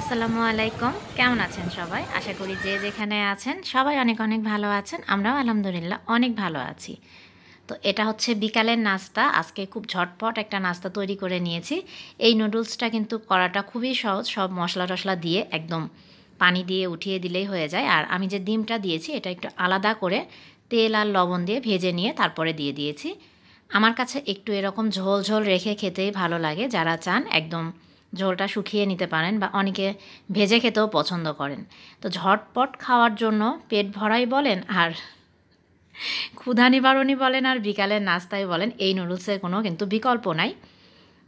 আসসালামু আলাইকুম, কেমন আছেন সবাই? আশা করি যে যেখানে আছেন সবাই অনেক অনেক ভালো আছেন। আমরাও আলহামদুলিল্লাহ অনেক ভালো আছি। তো এটা হচ্ছে বিকালের নাস্তা। আজকে খুব ঝটপট একটা নাস্তা তৈরি করে নিয়েছি। এই নুডলসটা কিন্তু করাটা খুবই সহজ, সব মশলা টশলা দিয়ে একদম পানি দিয়ে উঠিয়ে দিলেই হয়ে যায়। আর আমি যে ডিমটা দিয়েছি এটা একটু আলাদা করে তেল আর লবণ দিয়ে ভেজে নিয়ে তারপরে দিয়ে দিয়েছি। আমার কাছে একটু এরকম ঝোল ঝোল রেখে খেতেই ভালো লাগে। যারা চান একদম ঝোলটা শুকিয়ে নিতে পারেন, বা অনেকে ভেজে খেতেও পছন্দ করেন। তো ঝটপট খাওয়ার জন্য পেট ভরাই বলেন আর ক্ষুধা নিবারণই বলেন আর বিকালের নাস্তায় বলেন, এই নুডলসের কোনো কিন্তু বিকল্প নাই।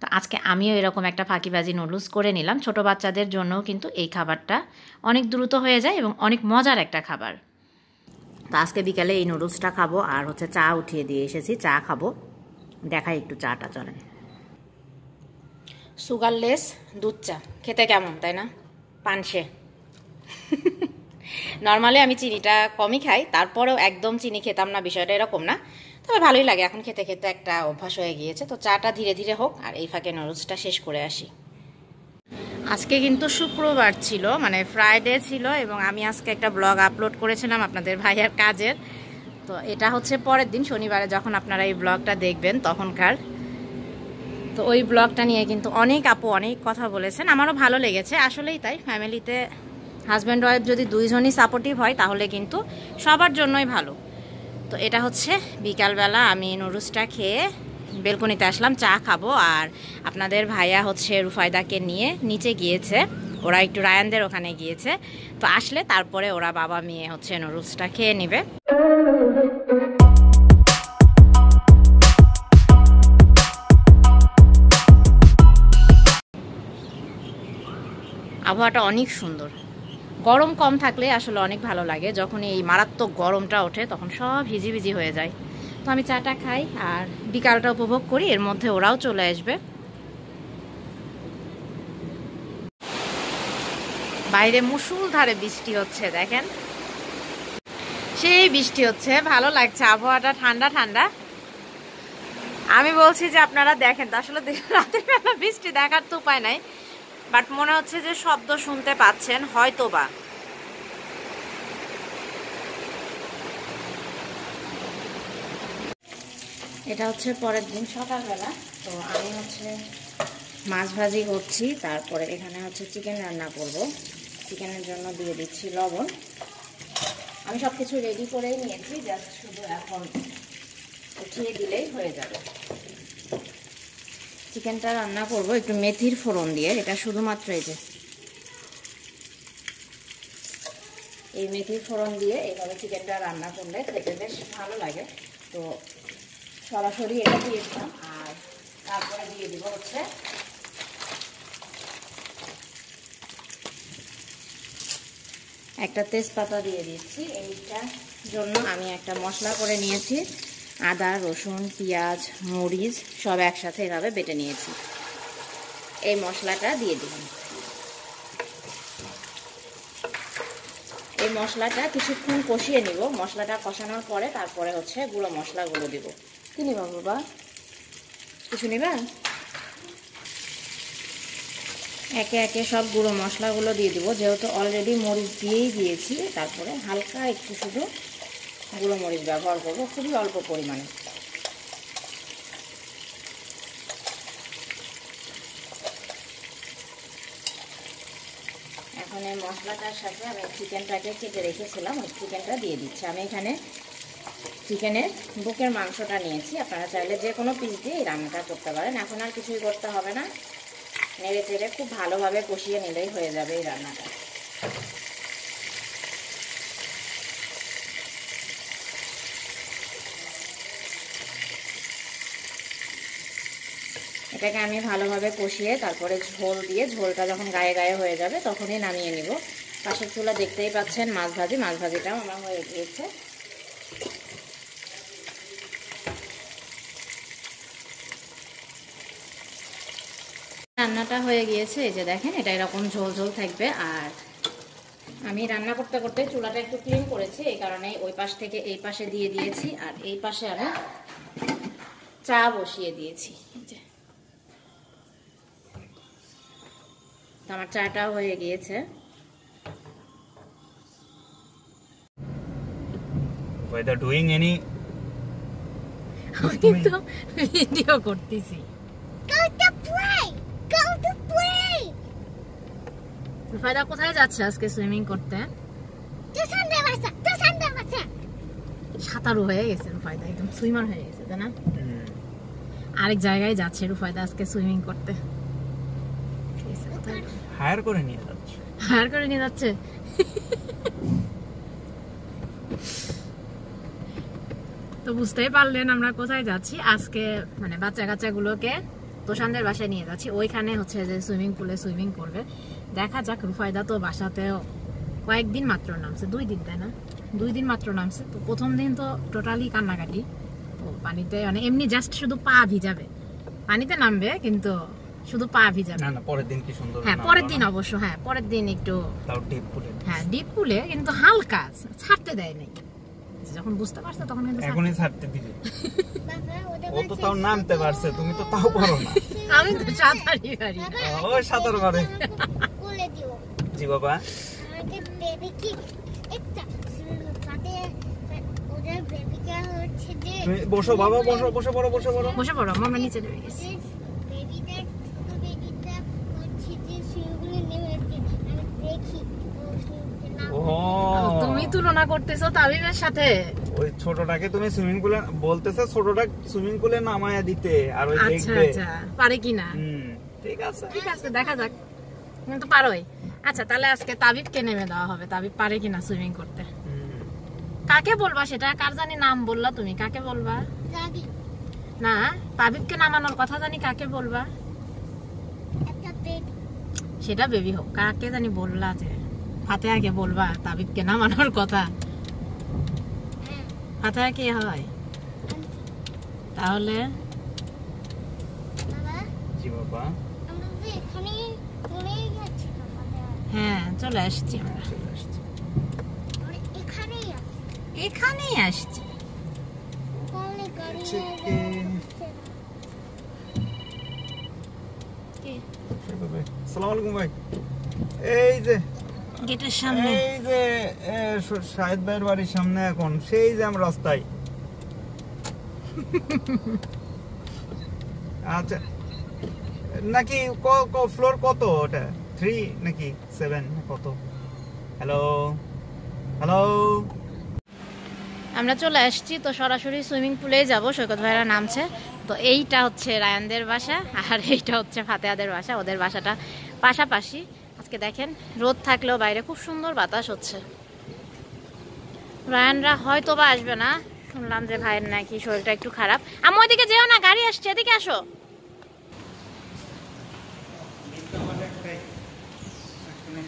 তো আজকে আমিও এরকম একটা ফাঁকিবাজি নুডলস করে নিলাম। ছোট বাচ্চাদের জন্যও কিন্তু এই খাবারটা অনেক দ্রুত হয়ে যায় এবং অনেক মজার একটা খাবার। তো আজকে বিকালে এই নুডলসটা খাবো। আর হচ্ছে চা উঠিয়ে দিয়ে এসেছি, চা খাবো। দেখাই একটু চাটা, চলেন। সুগারলেস দুধ চা খেতে কেমন, তাই না? পানসে। নর্মালি আমি চিনিটা কমই খাই, তারপরেও একদম চিনি খেতাম না, বিষয়টা এরকম না। তবে ভালোই লাগে, এখন খেতে খেতে একটা অভ্যাস হয়ে গিয়েছে। তো চাটা ধীরে ধীরে হোক আর এই ফাঁকে নুডলসটা শেষ করে আসি। আজকে কিন্তু শুক্রবার ছিল, মানে ফ্রাইডে ছিল, এবং আমি আজকে একটা ব্লগ আপলোড করেছিলাম আপনাদের ভাইয়ার কাজের। তো এটা হচ্ছে পরের দিন শনিবারে যখন আপনারা এই ব্লগটা দেখবেন তখনকার। তো ওই ব্লগটা নিয়ে কিন্তু অনেক আপু অনেক কথা বলেছেন, আমারও ভালো লেগেছে। আসলেই তাই, ফ্যামিলিতে হাজব্যান্ড ওয়াইফ যদি দুইজনই সাপোর্টিভ হয় তাহলে কিন্তু সবার জন্যই ভালো। তো এটা হচ্ছে বিকালবেলা আমি নুডলসটা খেয়ে বেলকনিতে আসলাম, চা খাবো। আর আপনাদের ভাইয়া হচ্ছে রুফাইদাকে নিয়ে নিচে গিয়েছে, ওরা একটু রায়ানদের ওখানে গিয়েছে। তো আসলে তারপরে ওরা বাবা মেয়ে হচ্ছে নুডলসটা খেয়ে নেবে। আবহাওয়াটা অনেক সুন্দর, গরম কম থাকলে আসলে অনেক ভালো লাগে। যখন এই মারাত্মক গরমটা ওঠে তখন সব হিজিবিজি হয়ে যায়। তো আমি চাটা খাই আর বিকালটা উপভোগ করি, এর মধ্যে ওরাও চলে আসবে। বাইরে মুষলধারে বৃষ্টি হচ্ছে, দেখেন সেই বৃষ্টি হচ্ছে। ভালো লাগছে, আবহাওয়াটা ঠান্ডা ঠান্ডা। আমি বলছি যে আপনারা দেখেন, আসলে রাতের বেলা বৃষ্টি দেখার তো উপায় নাই, বাট মনে হচ্ছে যে শব্দ শুনতে পাচ্ছেন হয়তো বা। এটা হচ্ছে পরের দিন সকালবেলা। তো আমি হচ্ছে মাছ ভাজি করছি, তারপরে এখানে হচ্ছে চিকেন রান্না করব। চিকেনের জন্য দিয়ে দিচ্ছি লবণ। আমি সব কিছু রেডি করেই নিয়েছি, জাস্ট শুধু এখন উঠিয়ে দিলেই হয়ে যাবে। চিকেনটা রান্না করব একটু মেথির ফোড়ন দিয়ে। এটা শুধুমাত্র এই যে এই মেথির ফোড়ন দিয়ে এইভাবে চিকেনটা রান্না করলে খেতে বেশ ভালো লাগে। তো সরাসরি এটা দিয়েছিলাম। আর তারপরে দিয়ে দিব হচ্ছে একটা তেজপাতা দিয়ে দিচ্ছি। এইটার জন্য আমি একটা মশলা করে নিয়েছি, আদা রসুন পেঁয়াজ মরিচ সব একসাথে এভাবে বেটে নিয়েছি। এই মশলাটা দিয়ে দিলাম। এই মশলাটা কিছুক্ষণ কষিয়ে নিব। মশলাটা কষানোর পরে তারপরে হচ্ছে গুঁড়ো মশলাগুলো দিব। কি নিবা বাবা, কিছু নিবা? একে একে সব গুঁড়ো মশলাগুলো দিয়ে দিব। যেহেতু অলরেডি মরিচ দিয়েই দিয়েছি, তারপরে হালকা একটু শুধু গুঁড়ো মরিচ ব্যবহার করবো, খুবই অল্প পরিমাণে। এখন এই মশলাটার সাথে আমি চিকেনটাকে কেটে রেখেছিলাম, ওই চিকেনটা দিয়ে দিচ্ছি। আমি এখানে চিকেনের বুকের মাংসটা নিয়েছি। আপনারা চাইলে যে কোনো পিস দিয়ে রান্নাটা করতে পারেন। এখন আর কিছুই করতে হবে না, নেড়ে চেড়ে খুব ভালোভাবে কষিয়ে নিলেই হয়ে যাবে এই রান্নাটা। এটাকে আমি ভালোভাবে কষিয়ে তারপরে ঝোল দিয়ে, ঝোলটা যখন গায়ে গায়ে হয়ে যাবে তখনই নামিয়ে নিব। পাশের চুলা দেখতেই পাচ্ছেন মাছ ভাজি, মাছ ভাজিটাও আমার হয়ে গিয়েছে। রান্নাটা হয়ে গিয়েছে, এই যে দেখেন এটা এরকম ঝোল ঝোল থাকবে। আর আমি রান্না করতে করতে চুলাটা একটু ক্লিন করেছি, এই কারণে ওই পাশ থেকে এই পাশে দিয়ে দিয়েছি। আর এই পাশে আমি চা বসিয়ে দিয়েছি। তো আমার চাটা হয়ে গিয়েছে। Whether doing any video করতেছি। Go to play. Whether কোথায় যাচ্ছে আজকে সুইমিং করতে? তোশান দেবাসা। সাঁতারু হয়ে গেছে রুফাইদা, একদম সুইমার হয়ে গেছে, তাই না? আরেক জায়গায় যাচ্ছে রুফাইদা আজকে সুইমিং করতে। হায়ার করে নিয়ে যাচ্ছে। তো বুঝতেই পারলেন আমরা কোথায় যাচ্ছি আজকে, মানে বাচ্চা কাচ্চাগুলোকে তোশানদের বাসায় নিয়ে যাচ্ছি। ওইখানে হচ্ছে যে সুইমিং পুলে সুইমিং করবে। দেখা যাক, রুফাইদা তো বাসাতেও কয়েকদিন মাত্র নামছে, 2 দিন, তাই না? 2 দিন মাত্র নামছে। তো প্রথম দিন তো টোটালি কান্নাকাটি, ও পানিতে মানে এমনি জাস্ট শুধু পা ভিজাবে, পানিতে নামবে কিন্তু শুধু পা ভিজাবে। না পরের দিন কি সুন্দর, হ্যাঁ পরের দিন অবশ্য, হ্যাঁ পরের দিন একটু তাও ডিপ পুলে কিন্তু হালকা, ছাড়তে দেয় নাই। যখন বুঝতে পারছ তখন কিন্তু এখনই ছাড়তে দিবে। ও তো তাও নামতে পারছে, তুমি তো তাও পারো না। আমি তো সাঁতারই পারি। ও সাঁতার পারে, কোলে দিও জি বাবা। আমাদের বেবি কি একটা সাথে ওদের বেবি কে হচ্ছে যে বসো বাবা, বসো বড় মামা নিচে নেমে গেছে। তুমি তুলনা করতেছো তাবিবের সাথে? ওই ছোটটাকে তুমি সুইমিং পুলে বলতেছো, ছোটটা সুইমিং পুলে নামায়া দিতে, আর ওই দেখবে আচ্ছা পারে কিনা। ঠিক আছে দেখা যাক, তুমি তো পারোই। আচ্ছা তাহলে আজকে তাবিবকে নেমে দেওয়া হবে, তাবিব পারে কিনা সুইমিং করতে। কাকে বলবা সেটা? কার জানি নাম বললা তুমি, কাকে বলবা? না তাবিবকে নামানোর কথা জানি, কাকে বলবা? সেটা বেবি হোক, কাকে জানি বললা যে হাতে আগে বলবা তাবিবকে নামানোর কথা। হাতে কি হয় তাহলে? হ্যাঁ চলে আসছি, আমরা এখানেই আসছি। আসসালামু আলাইকুম ভাই, এই যে গেটের সামনে, এই যে শাহিদ ভাইয়ের বাড়ির সামনে এখন সেই জ্যাম রাস্তায়। আচ্ছা নাকি ফ্লোর কত ওটা, 3 নাকি 7 কত? হ্যালো আমরা চলে আসছি। তো সরাসরি সুইমিং পুলে যাব, সৈকত ভাইরা নামছে। তো এইটা হচ্ছে রায়ানদের বাসা, আর এইটা হচ্ছে ফাতেহাদের বাসা। ওদের বাসাটা পাশাপাশি। আজকে দেখেন রোদ থাকলেও বাইরে খুব সুন্দর বাতাস হচ্ছে। রায়ানরা হয়তো বা আসবে না, শুনলাম যে ভাইয়ের নাকি শরীরটা একটু খারাপ। আমি ওইদিকে যেও না, গাড়ি আসছে, এদিকে আসো।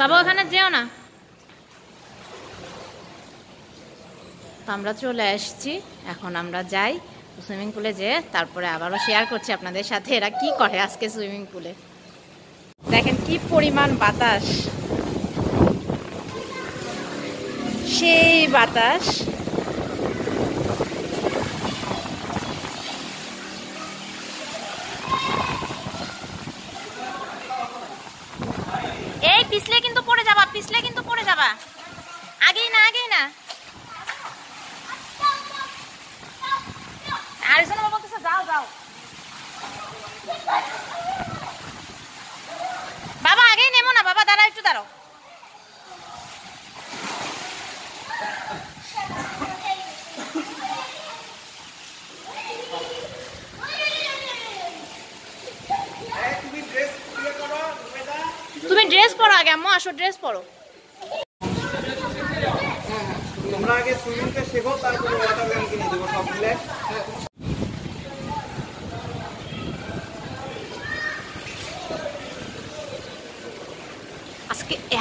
বাবা ওখানে যেও না। আমরা চলে আসছি, এখন আমরা যাই সুইমিং পুলে, যেয়ে তারপরে আবারও শেয়ার করছি আপনাদের সাথে এরা কি করে আজকে সুইমিং পুলে। দেখেন কি পরিমাণ বাতাস, সেই বাতাস। এই পিছলে কিন্তু পড়ে যাবা। আগেই না। আরেকজন বাবা কাছে যাও। বাবা আগেই নেমো না, বাবা দাঁড়াও, একটু দাঁড়াও। তুমি ড্রেস পরো আগে, আম্মু আসো ড্রেস পরো। তোমরা আগে সুইমিংটা শেখো, তারপর ওয়াটার গান কিনে দেবো সব মিলে।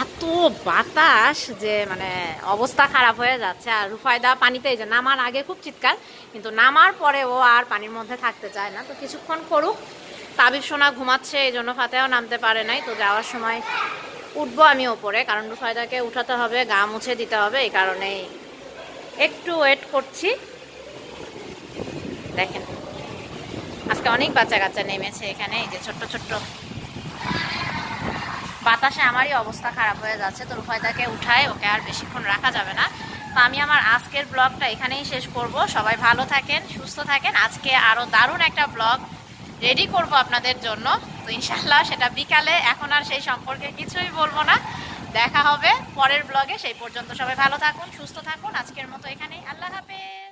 এত বাতাস যে মানে অবস্থা খারাপ হয়ে যাচ্ছে। আর রুফাইদা পানিতে যে নামার আগে খুব চিৎকার, কিন্তু নামার পরে ও আর পানির মধ্যে থাকতে চায় না। তো কিছুক্ষণ করুক। তাবিব সোনা ঘুমাচ্ছে, এই জন্য ফাতেও নামতে পারে নাই। তো যাওয়ার সময় উঠবো আমি ওপরে, কারণ রুফাইদাকে উঠাতে হবে, গা মুছে দিতে হবে, এই কারণেই একটু ওয়েট করছি। দেখেন আজকে অনেক বাচ্চা কাচ্চা নেমেছে এখানে, এই যে ছোট্ট বাতাসে আমারই অবস্থা খারাপ হয়ে যাচ্ছে। তো রুফাইদাকে উঠায়, ওকে আর বেশিক্ষণ রাখা যাবে না। তো আমি আমার আজকের ব্লগটা এখানেই শেষ করব। সবাই ভালো থাকেন, সুস্থ থাকেন। আজকে আরও দারুণ একটা ব্লগ রেডি করব আপনাদের জন্য। তো ইনশাল্লাহ সেটা বিকালে, এখন আর সেই সম্পর্কে কিছুই বলবো না। দেখা হবে পরের ব্লগে, সেই পর্যন্ত সবাই ভালো থাকুন, সুস্থ থাকুন। আজকের মতো এখানেই, আল্লাহ হাফেজ।